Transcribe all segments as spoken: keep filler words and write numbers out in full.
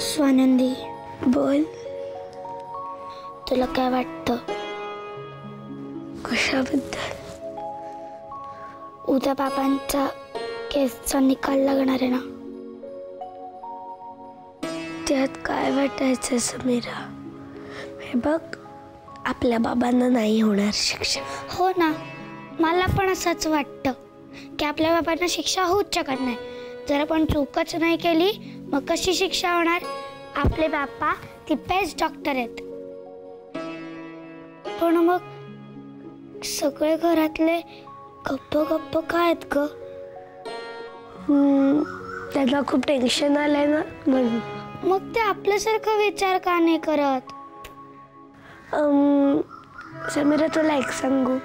स्वानंदी, बोल, तुला काय वाटतं कशाबद्दल? उद्या बाबांचा केसचा निकाल लागणार आहे ना, त्यात काय वाटायचं समीरा? हे बघ, आपल्या बाबांना नाही होणार शिक्षा. हो ना, मला पण असंच वाटतं की आपल्या बाबांना शिक्षा होऊच शकत नाही. जर आपण चूकच नाही केली मग कशी शिक्षा होणार? आपले बाप्पा ती बेस्ट डॉक्टर आहेत. पण मग सगळे घरातले गप्प गप्प काय आहेत ग? त्यांना खूप टेन्शन आलंय ना म्हणून. मग ते आपल्यासारखा विचार का नाही करत? समीरा, तुला एक सांगू,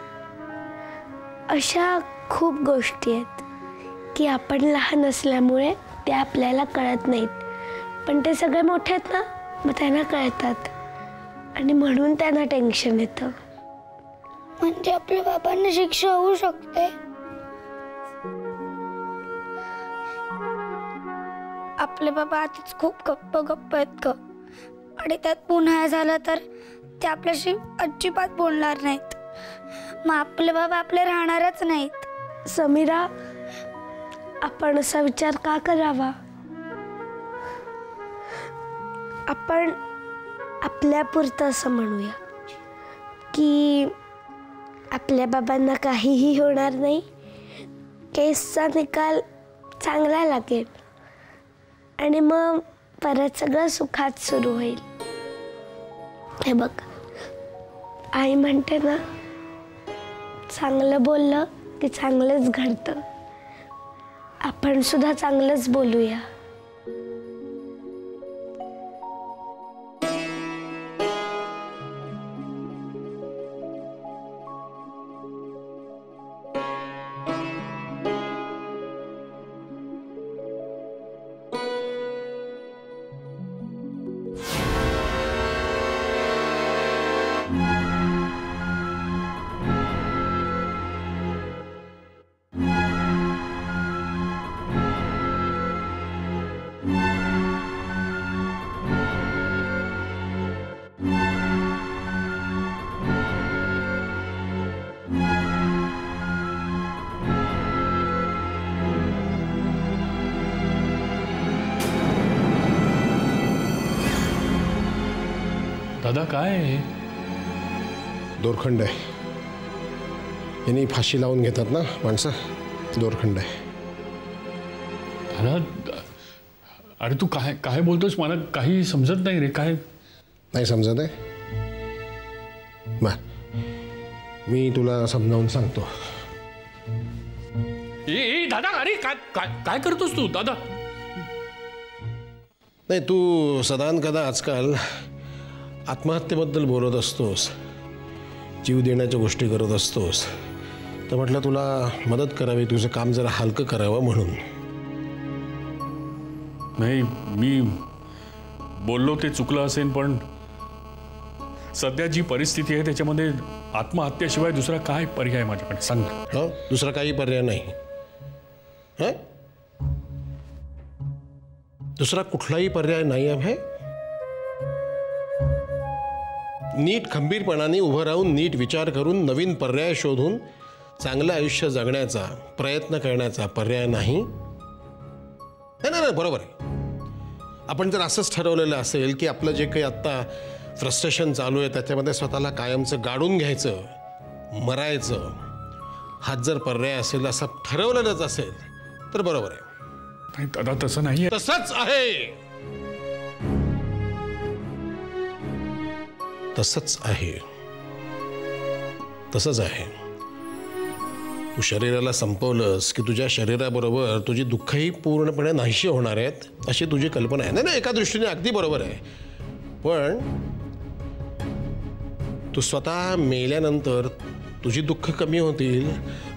अशा खूप गोष्टी आहेत की आपण लहान असल्यामुळे ते आपल्याला कळत नाहीत, पण ते सगळे मोठे आहेत ना, मग त्यांना कळतात आणि म्हणून त्यांना टेन्शन येतं. म्हणजे आपल्या बाबांना शिक्षा होऊ शकते. आपले बाबा आधीच खूप गप्प गप्प आहेत ग, आणि त्यात पुन्हा झालं तर ते आपल्याशी अजिबात बोलणार नाहीत. मग आपले बाबा आपले राहणारच नाहीत. समीरा, आपण असा विचार का करावा? आपण आपल्यापुरतं असं म्हणूया की आपल्या बाबांना काहीही होणार नाही, केसचा निकाल चांगला लागेल आणि मग परत सगळं सुखात सुरू होईल. हे बघ, आई म्हणते ना, चांगलं बोललं की चांगलंच घडतं. आपण सुद्धा चांगलंच बोलूया. दादा, काय दोरखंड आहे? यांनी फाशी लावून घेतात ना माणसं, दोरखंड आहे. अरे तू काय काय बोलतोस? मला काही समजत नाही रे. काय नाही समजत आहे? बर, मी तुला समजावून सांगतो. ए, ए दादा, अरे काय काय काय करतोस तू? दादा नाही, तू सदान कदा आजकाल आत्महत्येबद्दल बोलत असतोस, जीव देण्याच्या गोष्टी करत असतोस, तर म्हटलं तुला मदत करावी, तुझं काम जरा हलकं करावं म्हणून. नाही, मी बोललो ते चुकलं असेल, पण सध्या जी परिस्थिती आहे त्याच्यामध्ये आत्महत्येशिवाय दुसरा काय पर्याय माझ्याकडे? सांग. हो, दुसरा काही पर्याय नाही. हं, दुसरा कुठलाही पर्याय नाही आहे. नीट खंबीरपणाने उभं राहून, नीट विचार करून, नवीन पर्याय शोधून चांगलं आयुष्य जगण्याचा प्रयत्न करण्याचा पर्याय नाही. नाही नाही, बरोबर आहे. आपण जर असंच ठरवलेलं असेल की आपलं जे काही आत्ता फ्रस्ट्रेशन चालू आहे त्याच्यामध्ये स्वतःला कायमचं गाडून घ्यायचं, मरायचं, हाच जर पर्याय असेल, असं ठरवलेलंच असेल तर बरोबर आहे. नाही दादा, तसं नाही, तसंच आहे, तसंच आहे, तसंच आहे. तू शरीराला संपवलंस की तुझ्या शरीराबरोबर तुझी दुःखही पूर्णपणे नाहीशी होणार आहेत, अशी तुझी कल्पना आहे. नाही नाही, एका दृष्टीने अगदी बरोबर आहे, पण तू स्वतः मेल्यानंतर तुझी दुःख कमी होतील,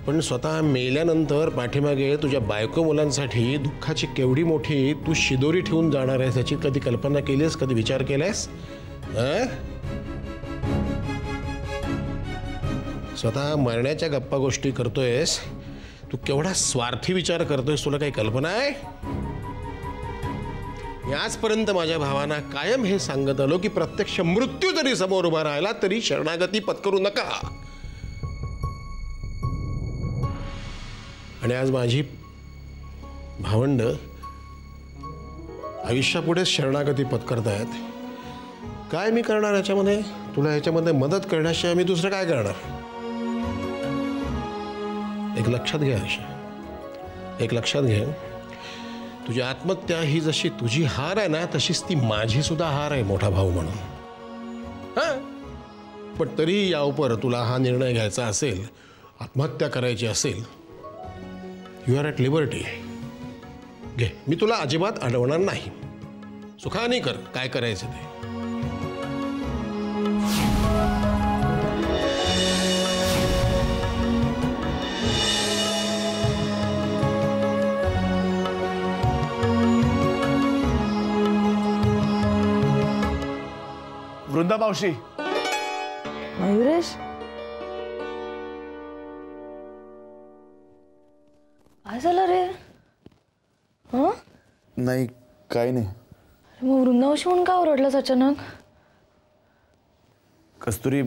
पण स्वतः मेल्यानंतर पाठीमागे तुझ्या बायको मुलांसाठी दुःखाची केवढी मोठी तू शिदोरी ठेवून जाणार आहेस याची कधी कल्पना केलीस? कधी विचार केलास? अं स्वतः मरण्याच्या गप्पा गोष्टी करतोयस, तू केवढा स्वार्थी विचार करतोयस, तुला काही कल्पना आहे? मी आजपर्यंत माझ्या भावांना कायम हे सांगत आलो की प्रत्यक्ष मृत्यू जरी समोर उभा राहिला तरी शरणागती पत्करू नका. आणि आज माझी भावंड आयुष्यापुढे शरणागती पत्करतायत. काय मी करणार याच्यामध्ये? तुला याच्यामध्ये मदत करण्याशिवाय मी दुसरं काय करणार? एक लक्षात घ्या आशा, एक लक्षात घ्या, तुझी आत्महत्या ही जशी तुझी हार आहे ना तशीच ती माझी सुद्धा हार आहे मोठा भाऊ म्हणून. हां, पण तरी यावर तुला हा निर्णय घ्यायचा असेल, आत्महत्या करायची असेल, यू आर ॲट लिबर्टी. घे, मी तुला अजिबात अडवणार नाही. सुखाने कर काय करायचं ते. वृंदा मावशी. मयुरेश, काय झालं रे? हं, नाही काही नाही. मग वृंदा मावशी म्हणून का ओरडलास अचानक? कस्तुरी,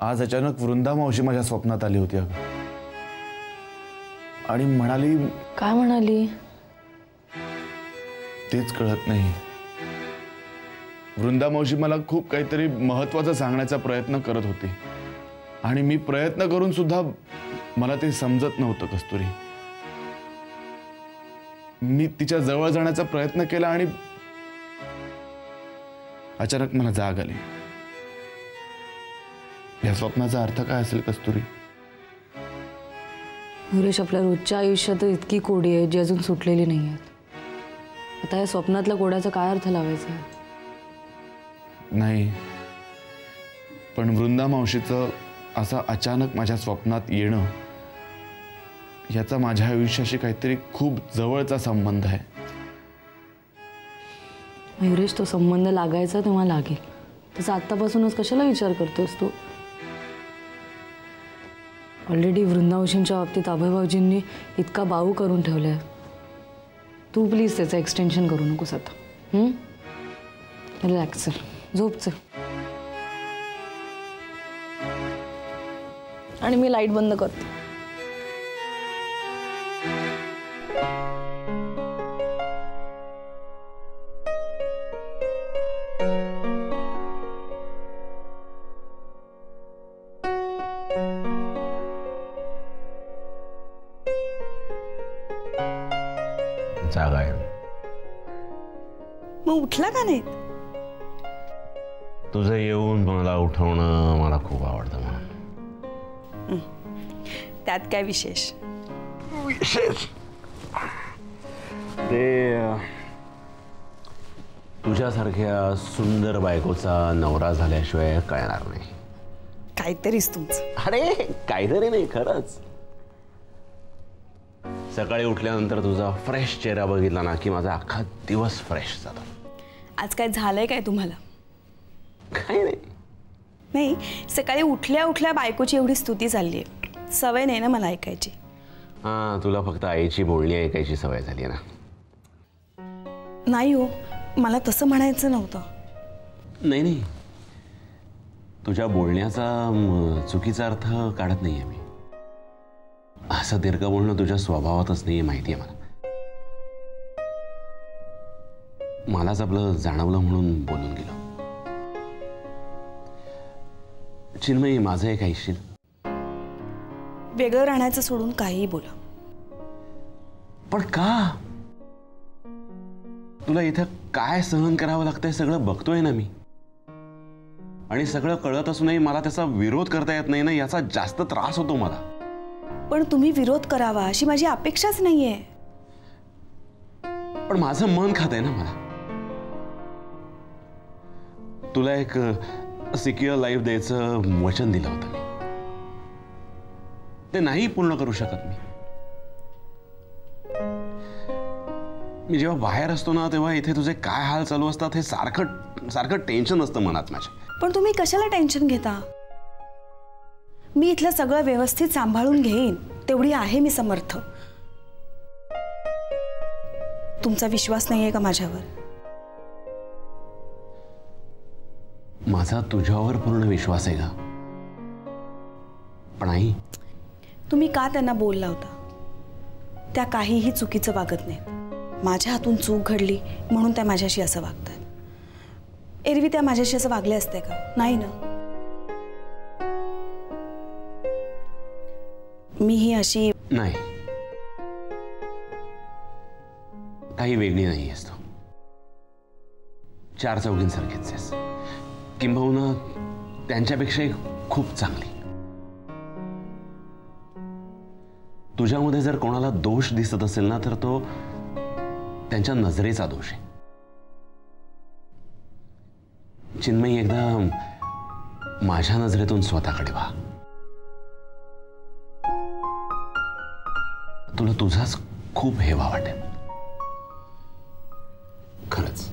आज अचानक वृंदा मावशी माझ्या स्वप्नात आली होती अगं, आणि म्हणाली. काय म्हणाली? तेच कळत नाही. वृंदा मावशी मला खूप काहीतरी महत्त्वाचं सांगण्याचा प्रयत्न करत होती आणि मी प्रयत्न करून सुद्धा मला ते समजत नव्हतं कस्तुरी. मी तिच्या जवळ जाण्याचा प्रयत्न केला आणि अचानक मला जाग आली. या स्वप्नाचा अर्थ काय असेल कस्तुरी? मुरेश, आपल्या रोजच्या आयुष्यात इतकी कोडी आहेत जी अजून सुटलेली नाही आहेत. आता या स्वप्नातल्या कोड्याचा काय अर्थ लावायचा आहे? नाही, पण वृंदा मावशीचं असं अचानक माझ्या स्वप्नात येणं याचा माझ्या आयुष्याशी काहीतरी खूप जवळचा संबंध आहे. मयुरेश, तो संबंध लागायचा तेव्हा लागेल, तसं आत्तापासूनच कशाला विचार करतोस तू? ऑलरेडी वृंदा मावशींच्या बाबतीत अभय भाऊजींनी इतका बाऊ करून ठेवला आहे. तू प्लीज त्याचं एक्सटेन्शन करू नकोस आता. रिलॅक्स सर, झोपचं. आणि मी लाईट बंद करते. जागा आहे. मग उठला का नाही? तुझं येऊन मला उठवणं मला खूप आवडतं म्हणून. त्यात काय विशेष? विशेष ते तुझ्यासारख्या सुंदर बायकोचा नवरा झाल्याशिवाय कळणार नाही. काहीतरीच तुमचं. अरे काहीतरी नाही, खरंच. सकाळी उठल्यानंतर तुझा फ्रेश चेहरा बघितला ना की माझा अख्खा दिवस फ्रेश जातो. आज काय झालंय काय तुम्हाला? काही नाही. नाही, सकाळी उठल्या उठल्या बायकोची एवढी स्तुती झाली आहे. सवय नाही ना मला ऐकायची. हां, तुला फक्त आईची बोलणी ऐकायची सवय झाली आहे ना. नाही हो, मला तसं म्हणायचं नव्हतं. नाही नाही, तुझ्या बोलण्याचा चुकीचा अर्थ काढत नाही आहे मी. असं दीर्घ बोलणं तुझ्या स्वभावातच नाही माहिती आहे मला. मलाच आपलं जाणवलं म्हणून बोलून गेलो. चिन्मयी, माझं एक ऐकशील? वेगळं राहण्याचं सोडून काहीही बोला. पण का? तुला इथं काय सहन करावं लागतंय सगळं बघतोय ना मी, आणि सगळं कळत असूनही मला त्याचा विरोध करता येत नाही ना, याचा जास्त त्रास होतो मला. पण तुम्ही विरोध करावा अशी माझी अपेक्षाच नाहीये. पण माझं मन खातंय ना मला. तुला एक सिक्युअर लाईफ द्यायचं वचन दिलं होतं मी, ते नाही पूर्ण करू शकत मी. मी जेव्हा बाहेर असतो ना तेव्हा इथे तुझे काय हाल चालू असतात हे सारखं सारखं टेन्शन असतं मनात माझ्या. पण तुम्ही कशाला टेन्शन घेता? मी इथलं सगळं व्यवस्थित सांभाळून घेईन तेवढी आहे मी समर्थ. तुमचा विश्वास नाही आहे का माझ्यावर? माझा तुझ्यावर पूर्ण विश्वास आहे का? पण आई, तुम्ही का त्यांना बोलला होता? त्या काहीही चुकीचं वागत नाहीत. माझ्या हातून चूक घडली म्हणून त्या माझ्याशी असं वागतात. एरवी त्या माझ्याशी असं वागले असते का? नाही ना. मी ही अशी नाही, काही वेगळी नाही आहेस तू. चार चौघींसारखीच आहेस, किंबहुना त्यांच्यापेक्षा खूप चांगली. तुझ्यामध्ये जर कोणाला दोष दिसत असेल ना, तर तो त्यांच्या नजरेचा दोष आहे. चिन्मयी, एकदा माझ्या नजरेतून स्वतःकडे पहा. तुला तुझाच खूप हेवा वाटेल. खरंच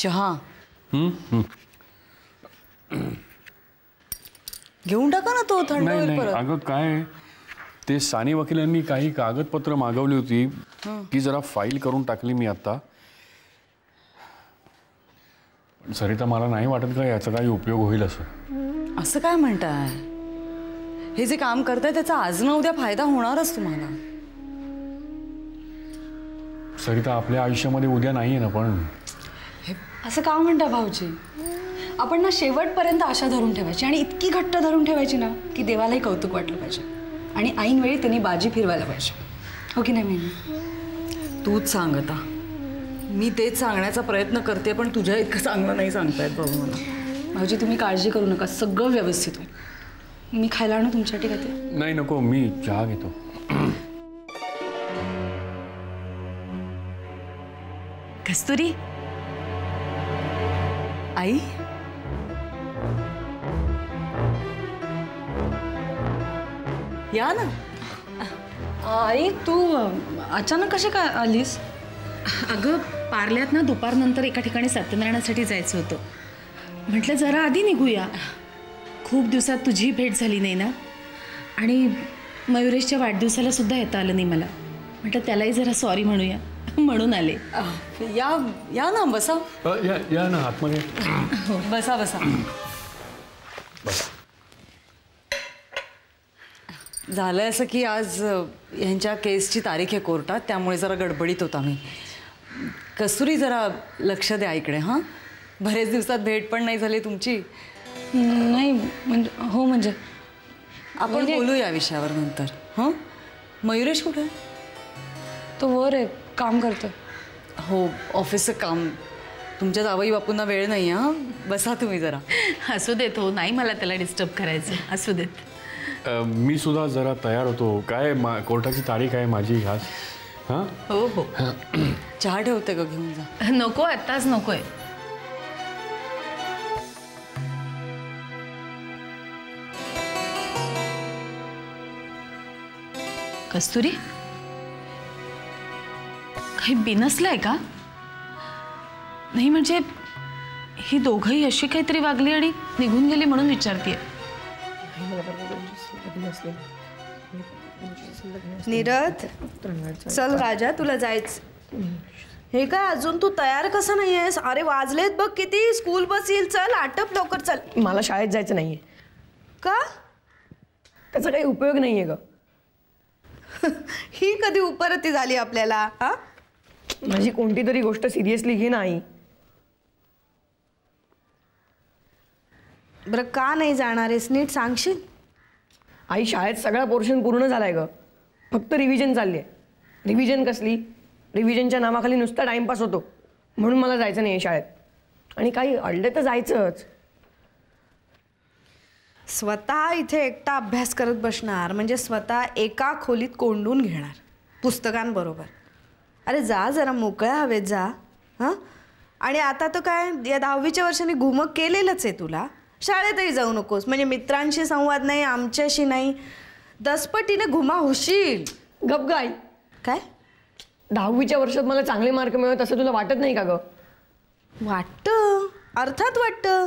चहा घेऊन टाका ना, तो थंड होईल परत. अगं काय, ते साने वकिलांनी काही कागदपत्र मागवली होती की जरा फाईल करून टाकली मी आता. सरिता, मला नाही वाटत का याचा काही उपयोग होईल. असं असं काय म्हणताय? हे जे काम करताय त्याचा आज ना उद्या फायदा होणारच तुम्हाला. सरिता, आपल्या आयुष्यामध्ये उद्या नाहीये ना. पण असं का म्हणता भाऊजी? आपण ना शेवटपर्यंत आशा धरून ठेवायची आणि इतकी घट्ट धरून ठेवायची ना की देवालाही कौतुक वाटलं पाहिजे आणि ऐनवेळी त्यांनी बाजी फिरवायला पाहिजे. हो की नाही? मी तूच सांग आता. मी तेच सांगण्याचा प्रयत्न करते पण तुझ्या इतकं चांगलं नाही सांगता येत बाबू मला. भाऊजी, तुम्ही काळजी करू नका, सगळं व्यवस्थित होईल. मी खायला आणू तुमच्यासाठी का ते? नाही नको, मी चहा घेतो. कस्तुरी आई, या ना. आई, तू अचानक कशी काय आलीस? अगं, पार्ल्यात ना दुपारनंतर एका ठिकाणी सत्यनारायणासाठी जायचं होतं. म्हटलं जरा आधी निघूया, खूप दिवसात तुझी भेट झाली नाही ना. आणि मयुरेशच्या वाढदिवसाला सुद्धा येता आलं नाही मला. म्हटलं त्यालाही जरा सॉरी म्हणूया म्हणून आले. या या ना, बसा. या, या ना, आतमध्ये बसा. बसा बस. झालं असं की आज ह्यांच्या केसची तारीख आहे कोर्टात, त्यामुळे जरा गडबडीत होता मी. कस्तुरी, जरा लक्ष द्या इकडे. हां, बरेच दिवसात भेट पण नाही झाली तुमची. नाही म्हणजे, हो म्हणजे आपण बोलू या विषयावर नंतर. हां, मयुरेश कुठे? तो वर आहे, काम करतो. हो, ऑफिसचं काम. तुमच्या जावई बापूंना वेळ नाही. हां, बसा तुम्ही जरा. असू देत. हो, नाही मला त्याला डिस्टर्ब करायचं. असू देत. Uh, मी सुद्धा जरा तयार होतो. काय कोर्टाची तारीख आहे माझी आज. हां, हो हो. चहा ठेवते का? घेऊन जा. नको, आत्ताच नको आहे. कस्तुरी, काही बिनसलंय का? नाही म्हणजे ही दोघंही अशी काहीतरी वागली आणि निघून गेली म्हणून विचारते. नीरद, चल राजा, तुला जायचं. हे काय, अजून तू तयार कसं नाही आहेस? अरे वाजलेत बघ किती, स्कूल बस येईल. चल आटप लवकर, चल. मला शाळेत जायचं नाहीये का? त्याचा काही उपयोग नाहीये ग. ही कधी उपरती झाली आपल्याला? हा, माझी कोणती तरी गोष्ट सिरियसली घे. नाही बरं, का नाही जाणार आहेस नीट सांगशील? आई, शाळेत सगळा पोर्शन पूर्ण झालाय ग, फक्त रिव्हिजन चालली आहे. रिव्हिजन कसली? रिव्हिजनच्या नावाखाली नुसता टाइमपास होतो, म्हणून मला जायचं नाही आहे शाळेत. आणि काही अडले तर जायचंच. स्वतः इथे एकटा अभ्यास करत बसणार म्हणजे स्वतः एका खोलीत कोंडून घेणार पुस्तकांबरोबर. अरे जा जरा मोकळ्या हवेत जा. हां, आणि आता तर काय, या दहावीच्या वर्षांनी घुमक केलेलंच आहे तुला. शाळेतही जाऊ नकोस, म्हणजे मित्रांशी संवाद नाही, आमच्याशी नाही. दसपटीने घुमा होशील. गप गाई. काय दहावीच्या वर्षात मला चांगले मार्क मिळत असं तुला वाटत नाही का ग? वाटतं, अर्थात वाटतं।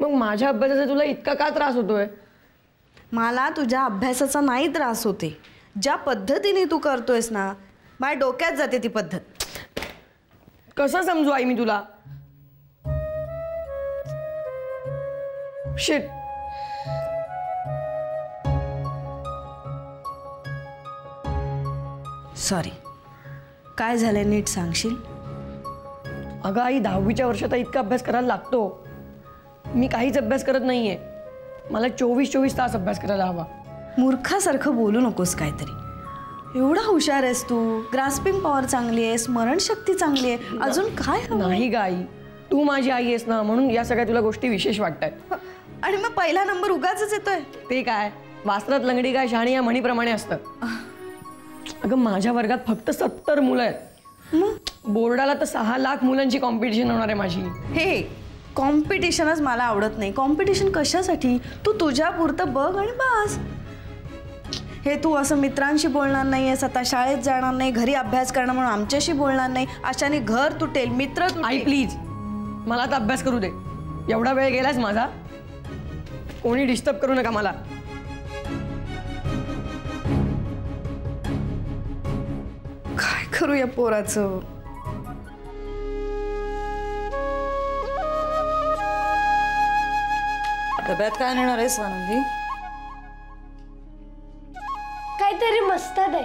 मग माझ्या अभ्यासाचा तुला इतका का त्रास होतोय? मला तुझ्या अभ्यासाचा नाही त्रास होते, ज्या पद्धतीने तू करतोयस ना माझ्या डोक्यात जाते ती पद्धत। कसं समजू आई मी तुला? Shit, sorry. काय झालं नीट सांगशील? अगं आई, दहावीच्या वर्षात इतका अभ्यास करायला लागतो। मी काहीच अभ्यास करत नाहीये, मला चोवीस चोवीस तास अभ्यास करायला हवा। मूर्खासारखं बोलू नकोस काहीतरी। एवढा हुशार आहेस तू, ग्रास्पिंग पॉवर चांगली आहे, स्मरणशक्ती चांगली आहे, अजून काय नाही ग आई। तू माझी आई आहेस ना, म्हणून या सगळ्या तुला गोष्टी विशेष वाटतात। आणि मग पहिला नंबर उगाचच येतोय? ते काय, वासरात लंगडी काय शहाणी या म्हणीप्रमाणे असतं। अगं माझ्या वर्गात फक्त सत्तर मुलं आहेत, बोर्डाला तर सहा लाख मुलांची कॉम्पिटिशन होणार आहे माझी। हे कॉम्पिटिशनच मला आवडत नाही। कॉम्पिटिशन कशासाठी? तू तुझ्या पुरतं बघ आणि बस। हे तू असं मित्रांशी बोलणार नाही आहेस, आता शाळेत जाणार नाही, घरी अभ्यास करणार म्हणून आमच्याशी बोलणार नाही, अशाने घर तुटेल, मित्र तुटेल। आई प्लीज, मला आता अभ्यास करू दे। एवढा वेळ गेलाच माझा, कोणी डिस्टर्ब करू नका मला। काय करू या पोराचं? डब्यात काय नेणार आहेस आनंदी? काहीतरी मस्त दे।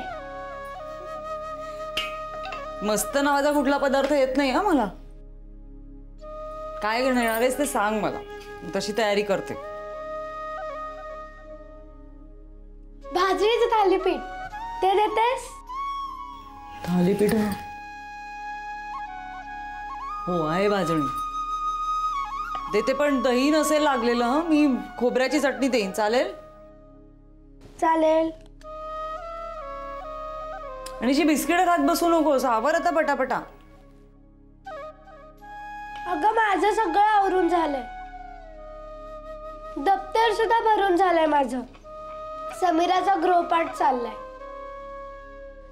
मस्त नावाचा कुठला पदार्थ येत नाही हा मला। काय घेणार आहेस ते सांग मला, तशी तयारी करते। भाजणीचं थालीपीठ ते देतेस? थालीपीठ हो आहे भाजणी देते, पण दही नसेल लागलेलं। मी खोबऱ्याची चटणी देईन, चालेल? चालेल। आणि जी बिस्किट खात बसू नकोस, आवर आता पटापटा। अगं माझं सगळं आवरून झालंय, दप्तर सुद्धा भरून झालंय माझं। समीराचा गृहपाठ चाललाय,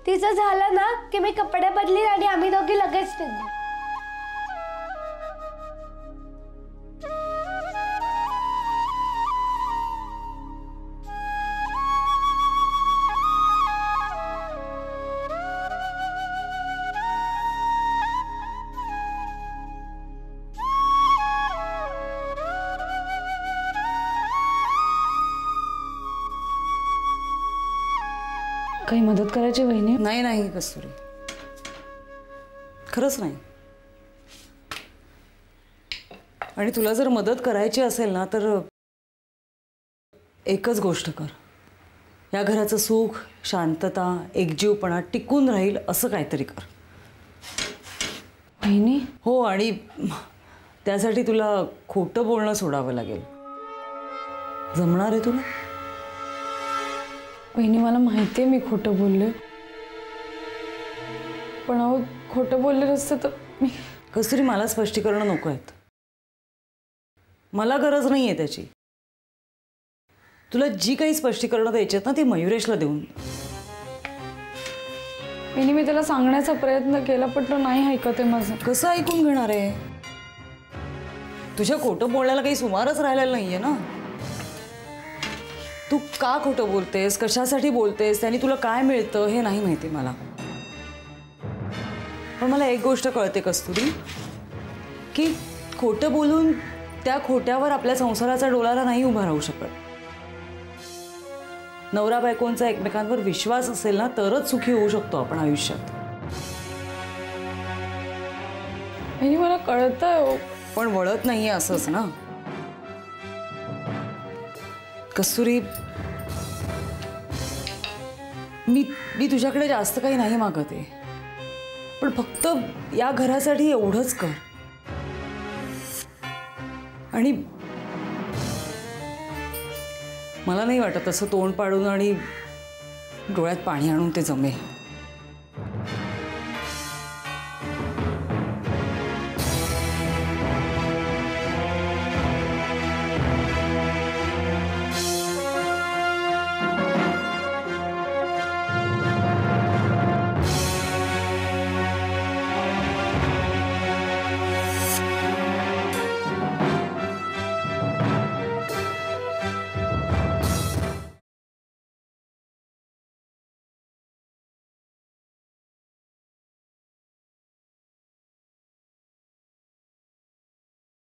तिचं झालं ना की मी कपडे बदलीन आणि आम्ही दोघी लगेच निघू। काही मदत करायची वहिनी? नाही नाही कस्तुरी, खरंच नाही। आणि तुला जर मदत करायची असेल ना तर एकच गोष्ट कर, या घराचं सुख, शांतता, एकजीवपणा टिकून राहील असं काहीतरी कर वहिनी। हो, आणि त्यासाठी तुला खोटं बोलणं सोडावं लागेल। जमणार आहे तुला? बहिणी मला माहिती आहे मी खोटं बोलले, पण अहो खोटं बोलले नसतं तर मी। कसरी मला स्पष्टीकरण नको आहेत, मला गरज नाही आहे त्याची। तुला जी काही स्पष्टीकरणं द्यायची आहेत ना ती मयुरेशला देऊन। बहिणी मी त्याला सांगण्याचा प्रयत्न केला पण तो नाही ऐकत आहे माझं। कसं ऐकून घेणार आहे? तुझ्या खोटं बोलण्याला काही सुमारच राहिलेला नाही आहे ना। तू का खोटं बोलतेस, कशासाठी बोलतेस, त्यांनी तुला काय मिळतं हे नाही माहिती मला। पण मला एक गोष्ट कळते कस्तुरी, की खोटं बोलून त्या खोट्यावर आपल्या संसाराचा डोलारा नाही उभा राहू शकत। नवरा बायकोंचा एकमेकांवर विश्वास असेल ना तरच सुखी होऊ शकतो आपण आयुष्यात। मला कळतं पण वळत नाहीये असंच ना कस्तुरी। मी मी तुझ्याकडे जास्त काही नाही मागत आहे, पण फक्त या घरासाठी एवढंच कर। आणि मला नाही वाटत असं तोंड पाडून आणि डोळ्यात पाणी आणून ते जमेल।